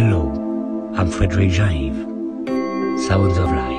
Hello, I'm Frederic Jean-Yves. Sounds of Light.